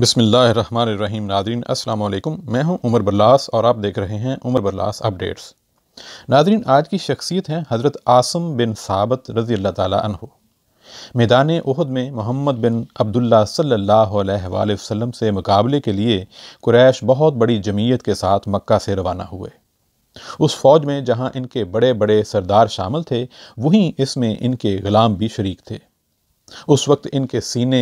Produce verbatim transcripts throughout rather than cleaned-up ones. बिस्मिल्लाहिर्रहमानिर्रहीम। नादरीन अस्सलाम वालेकुम, मैं हूं उमर बरलास और आप देख रहे हैं उमर बरलास अपडेट्स। नादरीन, आज की शख्सियत हैं हज़रत आसिम बिन साबित रज़ी अल्लाह ताला अन्हु। मैदान उहद में मोहम्मद बिन अब्दुल्लाह सल्लल्लाहु अलैहि वसल्लम से मुकाबले के लिए कुरैश बहुत बड़ी जमीयत के साथ मक्का से रवाना हुए। उस फ़ौज में जहाँ इनके बड़े बड़े सरदार शामिल थे, वहीं इसमें इनके ग़ुलाम भी शरीक थे। उस वक्त इनके सीने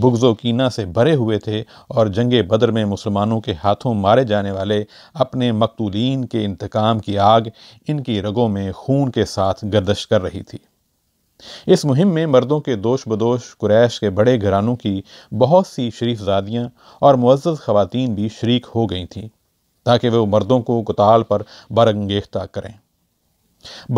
बुग़्ज़ो कीना से भरे हुए थे और जंगे बदर में मुसलमानों के हाथों मारे जाने वाले अपने मक़तूलीन के इंतकाम की आग इनकी रगों में खून के साथ गर्दश कर रही थी। इस मुहिम में मर्दों के दोष बदोश कुरैश के बड़े घरानों की बहुत सी शरीफज़ादियाँ और मुअज़्ज़ज़ ख़वातीन भी शरीक हो गई थीं, ताकि वे मर्दों को कुताल पर बरंगेख्ता करें।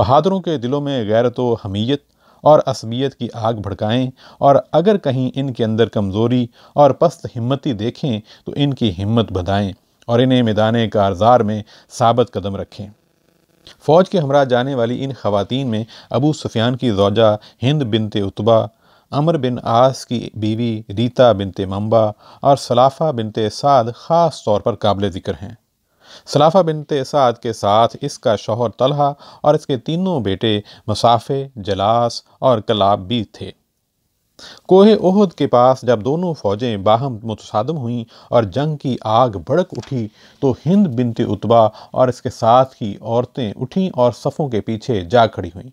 बहादुरों के दिलों में गैरत व हमीयत और असबियत की आग भड़काएं, और अगर कहीं इनके अंदर कमज़ोरी और पस्त हिम्मती देखें तो इनकी हिम्मत बढ़ाएं और इन्हें मैदान कारज़ार में साबित कदम रखें। फ़ौज के हमरा जाने वाली इन ख़वातीन में अबू सुफियान की ज़ौजा हिंद बिन्ते उतुबा, अमर बिन आस की बीवी रीता बिन्ते मंबा और सलाफा बिनते साद ख़ास तौर पर काबिल ज़िक्र हैं। सलाफा बिनते साद के साथ इसका शौहर तलहा और इसके तीनों बेटे मसाफे, जलास और कलाब भी थे। कोहे ओहद के पास जब दोनों फ़ौजें बाहम मुतसादम हुईं और जंग की आग भड़क उठी, तो हिंद बिन्ते उतुबा और इसके साथ की औरतें उठीं और सफ़ों के पीछे जा खड़ी हुईं।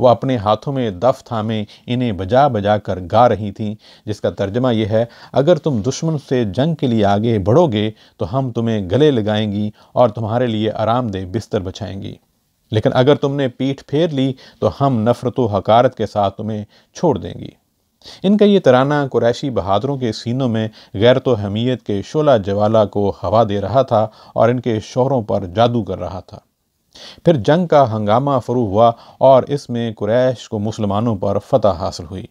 वह अपने हाथों में दफ थामे इन्हें बजा बजा कर गा रही थीं, जिसका तर्जमा यह है, अगर तुम दुश्मन से जंग के लिए आगे बढ़ोगे तो हम तुम्हें गले लगाएंगी और तुम्हारे लिए आरामदेह बिस्तर बछाएंगी, लेकिन अगर तुमने पीठ फेर ली तो हम नफ़रत व हक़ारत के साथ तुम्हें छोड़ देंगी। इनका ये तराना कुरैशी बहादुरों के सीनों में गैरत व हमीयत के शोला जवाला को हवा दे रहा था और इनके शौहरों पर जादू कर रहा था। फिर जंग का हंगामा फरू हुआ और इसमें कुरैश को मुसलमानों पर फतह हासिल हुई,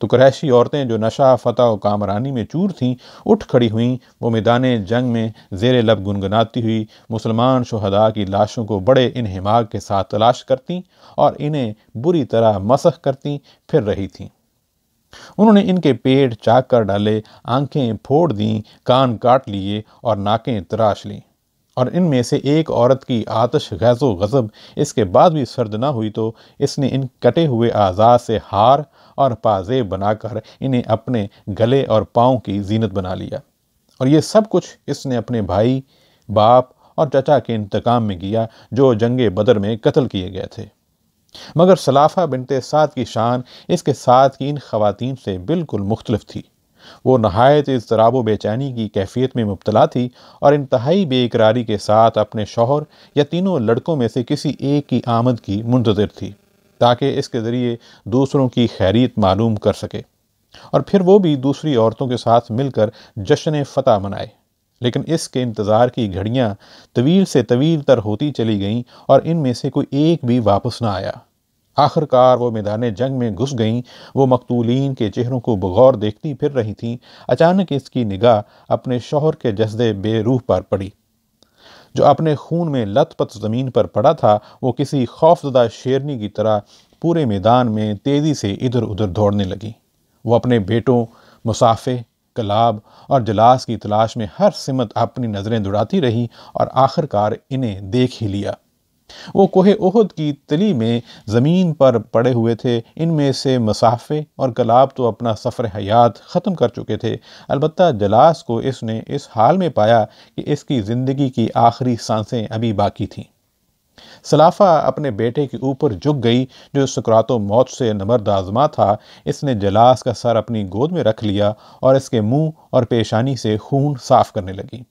तो कुरैशी औरतें जो नशा, फतह और कामरानी में चूर थीं, उठ खड़ी हुईं। वो मैदान जंग में जेर लब गुनगुनाती हुई मुसलमान शोहदा की लाशों को बड़े इन्हिमाक के साथ तलाश करतीं और इन्हें बुरी तरह मसख़ करती फिर रही थीं। उन्होंने इनके पेट चाक कर डाले, आँखें फोड़ दीं, कान काट लिए और नाकें तराश लीं, और इनमें से एक औरत की आतश गैज़ो गज़ब इसके बाद भी सर्द ना हुई, तो इसने इन कटे हुए आज़ा से हार और पाजेब बनाकर इन्हें अपने गले और पाँव की जीनत बना लिया। और ये सब कुछ इसने अपने भाई, बाप और चचा के इंतकाम में किया, जो जंगे बदर में कत्ल किए गए थे। मगर सलाफा बिनते साद की शान इसके साथ की इन ख़वातीन से बिल्कुल मुख्तलिफ थी। वो नहायत इज़्तिराब व बेचैनी की कैफियत में मुब्तला थी और इंतहाई बेइकरारी के साथ अपने शौहर या तीनों लड़कों में से किसी एक की आमद की मुंतज़िर थी, ताकि इसके ज़रिए दूसरों की खैरियत मालूम कर सके और फिर वो भी दूसरी औरतों के साथ मिलकर जश्न फ़तह मनाए। लेकिन इसके इंतज़ार की घड़ियाँ तवील से तवील तर होती चली गईं और इनमें से कोई एक भी वापस ना आया। आखिरकार वो मैदान जंग में घुस गईं। वो मकतूलीन के चेहरों को बगौर देखती फिर रही थीं। अचानक इसकी निगाह अपने शौहर के जज्दे बेरूह पर पड़ी, जो अपने खून में लथपथ ज़मीन पर पड़ा था। वो किसी खौफजदा शेरनी की तरह पूरे मैदान में तेज़ी से इधर उधर दौड़ने लगी। वो अपने बेटों मसाफे, कलाब और जलास की तलाश में हर सिमत अपनी नज़रें दौड़ाती रही और आखिरकार इन्हें देख ही लिया। वो कोहे ओहद की तली में ज़मीन पर पड़े हुए थे। इनमें से मसाफे और कलाब तो अपना सफ़र हयात ख़त्म कर चुके थे, अलबत्ता जलास को इसने इस हाल में पाया कि इसकी ज़िंदगी की आखिरी सांसें अभी बाकी थीं। सलाफा अपने बेटे के ऊपर झुक गई, जो सुकरातो मौत से नमर्द आज़मा था। इसने जलास का सर अपनी गोद में रख लिया और इसके मुँह और पेशानी से खून साफ करने लगी।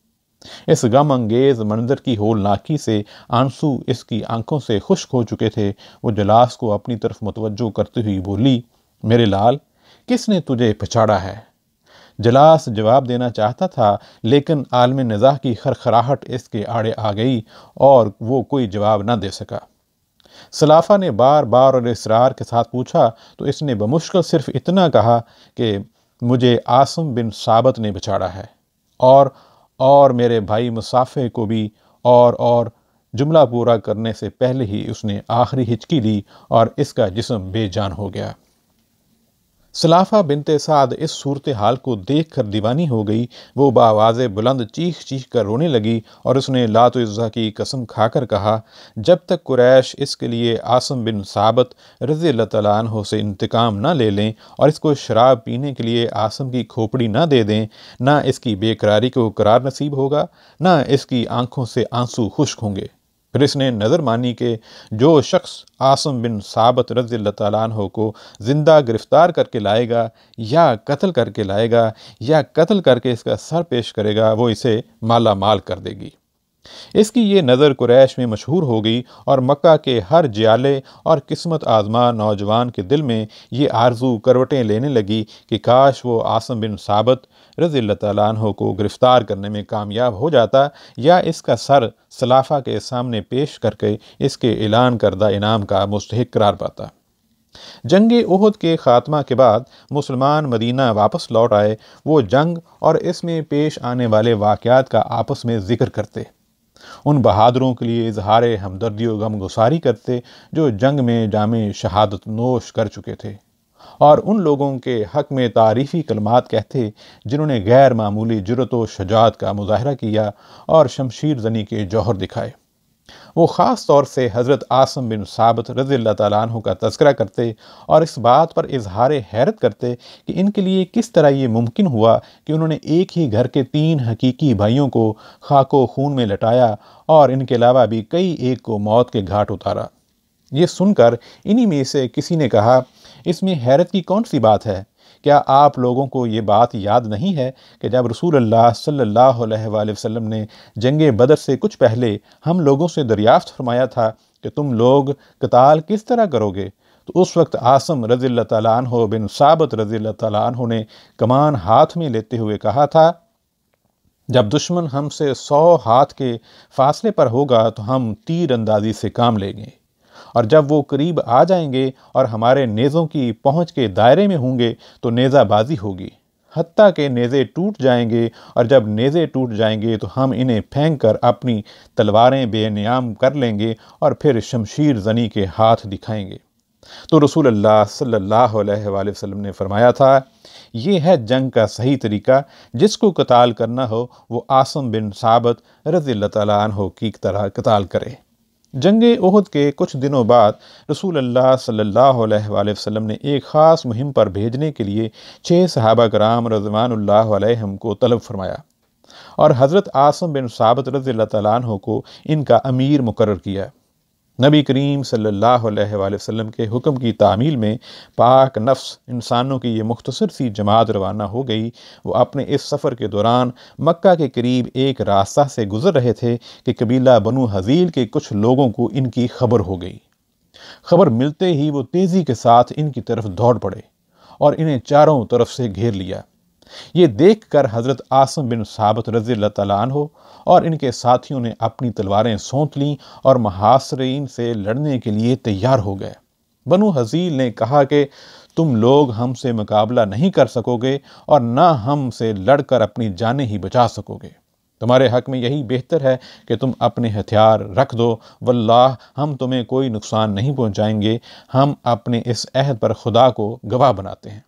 इस गम अंगेज़ मंजर की होलनाकी से आंसू इसकी आंखों से खुश्क हो चुके थे। वो जलास को अपनी तरफ मुतवज्जो करती हुई बोली, मेरे लाल, किसने तुझे पछाड़ा है? जलास जवाब देना चाहता था, लेकिन आलम निज़ाह की खरखराहट इसके आड़े आ गई और वो कोई जवाब ना दे सका। सलाफा ने बार बार और इसरार के साथ पूछा, तो इसने बमुश्किल सिर्फ इतना कहा कि मुझे आसिम बिन साबित ने पछाड़ा है और और मेरे भाई मुसाफे को भी, और और जुमला पूरा करने से पहले ही उसने आखिरी हिचकी ली और इसका जिस्म बेजान हो गया। सलाफा बिनते साद इस सूरत हाल को देख कर दीवानी हो गई। वो बावाज़े बुलंद चीख चीख कर रोने लगी और उसने लात उज़्ज़ा की कसम खाकर कहा, जब तक कुरैश इसके लिए आसिम बिन साबित रज़ी अल्लाह तआला अन्हु से इंतकाम ना ले लें और इसको शराब पीने के लिए आसिम की खोपड़ी ना दे दें, ना इसकी बेकरारी को करार नसीब होगा, ना इसकी आँखों से आंसू खुश्क होंगे। फिर इसने नज़र मानी कि जो शख्स आसिम बिन साबित रज़ी अल्लाह तआला अन्हु को ज़िंदा गिरफ़्तार करके लाएगा या कत्ल करके लाएगा या कत्ल करके इसका सर पेश करेगा, वो इसे माला माल कर देगी। इसकी ये नज़र कुरैश में मशहूर हो गई और मक्का के हर जियाले और किस्मत आज़मा नौजवान के दिल में ये आरज़ू करवटें लेने लगी कि काश वो आसिम बिन साबित रज़ी अल्लाह तआला अन्हु को गिरफ़्तार करने में कामयाब हो जाता या इसका सर सलाफ़ा के सामने पेश करके इसके ऐलान करदा इनाम का मुस्तहिक करार पाता। जंगे उहद के ख़ात्मा के बाद मुसलमान मदीना वापस लौट आए। वो जंग और इसमें पेश आने वाले वाक़यात का आपस में ज़िक्र करते, उन बहादुरों के लिए इजहार हमदर्दी और गमगुसारी करते जो जंग में जामे शहादत नोश कर चुके थे, और उन लोगों के हक़ में तारीफ़ी कलमात कहते जिन्होंने गैर मामूली जुरत व शजाअत का मुजाहरा किया और शमशीर जनी के जौहर दिखाए। वो ख़ास तौर से हज़रत आसिम बिन साबित रज़ी अल्लाह तआला अन्हु का तज़किरा करते और इस बात पर इजहार हैरत करते कि इनके लिए किस तरह ये मुमकिन हुआ कि उन्होंने एक ही घर के तीन हकीकी भाइयों को खाको खून में लटाया और इनके अलावा भी कई एक को मौत के घाट उतारा। ये सुनकर इन्हीं में से किसी ने कहा, इसमें हैरत की कौन सी बात है? क्या आप लोगों को ये बात याद नहीं है कि जब रसूल अल्लाह सल्लल्लाहु अलैहि वसल्लम ने जंग बदर से कुछ पहले हम लोगों से दरियाफ्त फरमाया था कि तुम लोग कताल किस तरह करोगे, तो उस वक्त आसिम रज़ी अल्लाह तआला अन्हु बिन साबित रज़ी अल्लाह तआला अन्हु ने कमान हाथ में लेते हुए कहा था, जब दुश्मन हमसे सौ हाथ के फासले पर होगा तो हम तीर अंदाजी से काम लेंगे, और जब वो करीब आ जाएंगे और हमारे नेज़ों की पहुंच के दायरे में होंगे तो नेज़ाबाजी होगी, हत्ता के नेज़े टूट जाएंगे, और जब नेज़े टूट जाएंगे तो हम इन्हें फेंक कर अपनी तलवारें बेनियाम कर लेंगे और फिर शमशीर जनी के हाथ दिखाएंगे। तो रसूल अल्लाह सल्लल्लाहु अलैहि वसल्लम ने फरमाया था, ये है जंग का सही तरीका, जिसको कताल करना हो वो आसिम बिन साबित रज़ी अल्लाह तआला अन्हु की तरह कताल करे। जंगे उहद के कुछ दिनों बाद रसूल अल्लाह सल्लल्लाहु अलैहि वसल्लम ने एक ख़ास मुहिम पर भेजने के लिए छः सहाबा कराम रज़वानुल्लाह अलैहिम को तलब फरमाया और हज़रत आसिम बिन साबित रज़ी अल्लाह तआला अन्हु को इनका अमीर मुकर्रर किया। नबी करीम सल्लल्लाहु अलैहि वसल्लम के हुक्म की तामील में पाक नफ्स इंसानों की ये मुख्तसर सी जमात रवाना हो गई। वो अपने इस सफ़र के दौरान मक्का के करीब एक रास्ता से गुज़र रहे थे कि कबीला बनू हुज़ैल के कुछ लोगों को इनकी खबर हो गई। खबर मिलते ही वो तेज़ी के साथ इनकी तरफ दौड़ पड़े और इन्हें चारों तरफ से घेर लिया। ये देख कर हज़रत आसिम बिन साबित रज़ी अल्लाह तआला अन्हु और इनके साथियों ने अपनी तलवारें सौंत लीं और महासरीन से लड़ने के लिए तैयार हो गए। बनू हुज़ैल ने कहा कि तुम लोग हमसे मुकाबला नहीं कर सकोगे और ना हमसे लड़कर अपनी जानें ही बचा सकोगे, तुम्हारे हक़ में यही बेहतर है कि तुम अपने हथियार रख दो, वल्लाह हम तुम्हें कोई नुकसान नहीं पहुँचाएंगे, हम अपने इस अहद पर खुदा को गवाह बनाते हैं।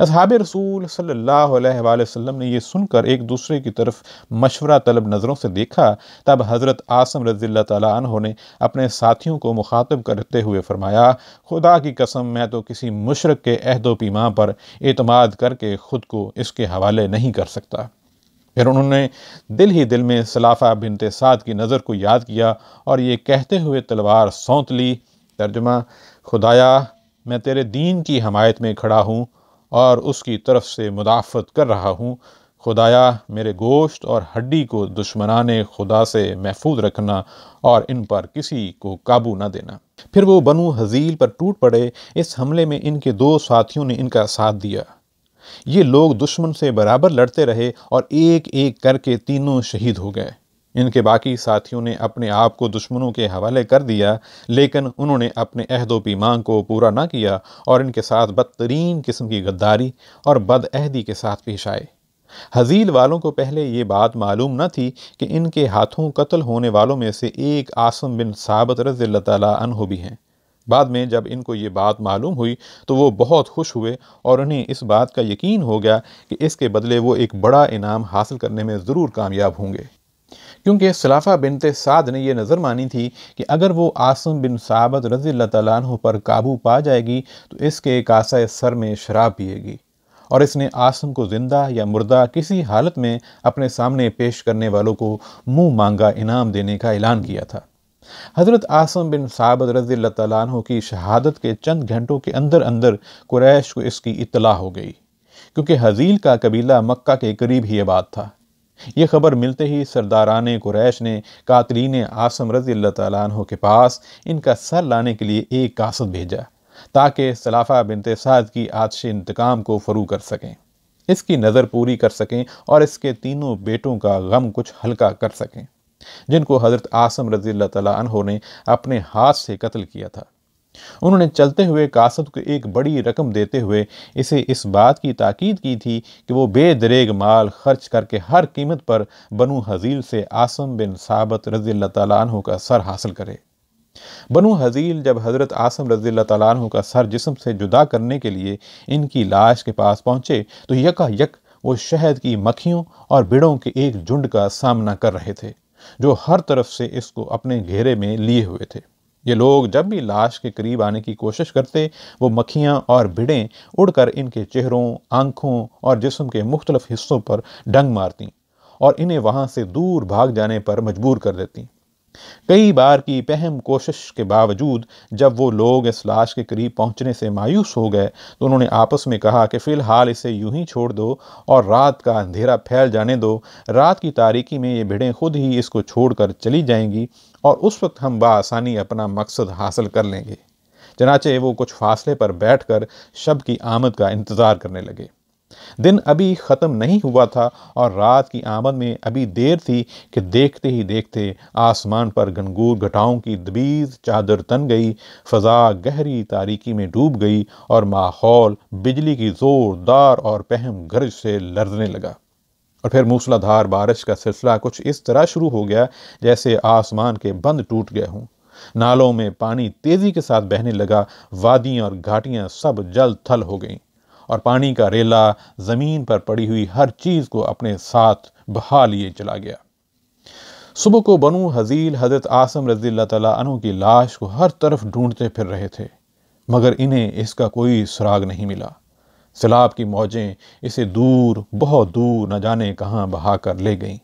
असहाबे रसूल सल्लल्लाहु अलैहि वसल्लम ने यह सुनकर एक दूसरे की तरफ मशवरा तलब नज़रों से देखा। तब हज़रत आसिम रज़ी अल्लाह तआला अन्हु ने अपने साथियों को मुखातब करते हुए फरमाया, खुदा की कसम मैं तो किसी मुशरक के अहदो पीमा पर एतमाद करके ख़ुद को इसके हवाले नहीं कर सकता। फिर उन्होंने दिल ही दिल में सलाफा बिनते साद की नज़र को याद किया और ये कहते हुए तलवार सौंत ली। तर्जुमा, खुदाया मैं तेरे दीन की हमायत में खड़ा हूँ और उसकी तरफ से मुदाफ़त कर रहा हूँ, खुदाया मेरे गोश्त और हड्डी को दुश्मनाने खुदा से महफूज रखना और इन पर किसी को काबू ना देना। फिर वो बनू हुज़ैल पर टूट पड़े। इस हमले में इनके दो साथियों ने इनका साथ दिया। ये लोग दुश्मन से बराबर लड़ते रहे और एक एक करके तीनों शहीद हो गए। इनके बाकी साथियों ने अपने आप को दुश्मनों के हवाले कर दिया, लेकिन उन्होंने अपने अहदो पैमान को पूरा ना किया और इनके साथ बदतरीन किस्म की गद्दारी और बदअहदी के साथ पेश आए। हुज़ैल वालों को पहले ये बात मालूम न थी कि इनके हाथों कत्ल होने वालों में से एक आसिम बिन साबित रज़ी अल्लाह तआला अन्हु भी हैं। बाद में जब इनको ये बात मालूम हुई तो वो बहुत खुश हुए और उन्हें इस बात का यकीन हो गया कि इसके बदले वो एक बड़ा इनाम हासिल करने में ज़रूर कामयाब होंगे, क्योंकि सलाफा बिनते साद ने यह नज़र मानी थी कि अगर वो आसिम बिन साबित रज़ी अल्लाह तआला अन्हु पर काबू पा जाएगी तो इसके कासा सर में शराब पिएगी और इसने आसिम को ज़िंदा या मुर्दा किसी हालत में अपने सामने पेश करने वालों को मुँह मांगा इनाम देने का ऐलान किया था। हज़रत आसिम बिन साबित रज़ी अल्लाह तआला अन्हु की शहादत के चंद घंटों के अंदर अंदर कुरैश को इसकी इत्तला हो गई, क्योंकि हज़ील का कबीला मक्का के करीब ही आबाद था। ये खबर मिलते ही सरदारान कुरैश ने कातलीन आसिम रज़ी अल्लाह तआला अन्हु के पास इनका सर लाने के लिए एक कासद भेजा ताकि सलाफा बिनते साद की आतिश इंतकाम को फरू कर सकें, इसकी नज़र पूरी कर सकें और इसके तीनों बेटों का गम कुछ हल्का कर सकें, जिनको हज़रत आसिम रज़ी अल्लाह तआला अन्हु ने अपने हाथ से कत्ल किया था। उन्होंने चलते हुए कासद को एक बड़ी रकम देते हुए इसे इस बात की ताकीद की थी कि वो बेदरेग माल खर्च करके हर कीमत पर बनू हुज़ैल से आसिम बिन साबित रज़ी अल्लाह तआला अन्हु का सर हासिल करे। बनू हुज़ैल जब हज़रत आसिम रज़ी अल्लाह तआला अन्हु का सर जिस्म से जुदा करने के लिए इनकी लाश के पास पहुँचे तो यका यक वो शहद की मक्खियों और बिड़ों के एक झुंड का सामना कर रहे थे जो हर तरफ से इसको अपने घेरे में लिए हुए थे। ये लोग जब भी लाश के करीब आने की कोशिश करते वो मक्खियाँ और भिड़ें उड़कर इनके चेहरों, आँखों और जिस्म के मुख्तलिफ हिस्सों पर डंग मारती और इन्हें वहाँ से दूर भाग जाने पर मजबूर कर देती। कई बार की पहम कोशिश के बावजूद जब वो लोग इस लाश के करीब पहुँचने से मायूस हो गए तो उन्होंने आपस में कहा कि फ़िलहाल इसे यूं ही छोड़ दो और रात का अंधेरा फैल जाने दो। रात की तारीकी में ये भिड़ें खुद ही इसको छोड़कर चली जाएंगी और उस वक्त हम बआसानी अपना मकसद हासिल कर लेंगे। चनाचे वो कुछ फासले पर बैठकर शब की आमद का इंतज़ार करने लगे। दिन अभी ख़त्म नहीं हुआ था और रात की आमद में अभी देर थी कि देखते ही देखते आसमान पर घनघोर घटाओं की दबीज़ चादर तन गई, फ़ज़ा गहरी तारीकी में डूब गई और माहौल बिजली की ज़ोरदार और पहम गर्ज से लरजने लगा। और फिर मूसलाधार बारिश का सिलसिला कुछ इस तरह शुरू हो गया जैसे आसमान के बंद टूट गए हों। नालों में पानी तेज़ी के साथ बहने लगा, वादियाँ और घाटियाँ सब जल थल हो गईं और पानी का रेला ज़मीन पर पड़ी हुई हर चीज़ को अपने साथ बहा लिए चला गया। सुबह को बनू हुज़ैल हज़रत आसिम रज़ी अल्लाह तआला अन्हु की लाश को हर तरफ ढूंढते फिर रहे थे, मगर इन्हें इसका कोई सुराग नहीं मिला। सैलाब की मौजें इसे दूर, बहुत दूर न जाने कहाँ बहा कर ले गईं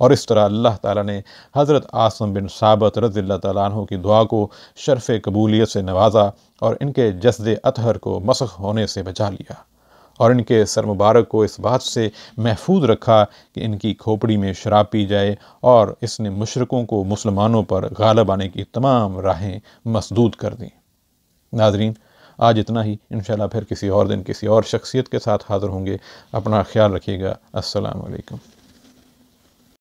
और इस तरह अल्लाह ताला ने हज़रत आसिम बिन साबित रज़ी अल्लाह तआला अन्हु की दुआ को शर्फ़ कबूलियत से नवाजा और इनके जस्दे अतहर को मसख़ होने से बचा लिया और इनके सर मुबारक को इस बात से महफूज रखा कि इनकी खोपड़ी में शराब पी जाए और इसने मुशरिकों को मुसलमानों पर गालिब आने की तमाम राहें मसदूद कर दीं। नाज़रीन, आज इतना ही। इंशाल्लाह फिर किसी और दिन किसी और शख्सियत के साथ हाज़िर होंगे। अपना ख्याल रखिएगा। अस्सलाम वालेकुम।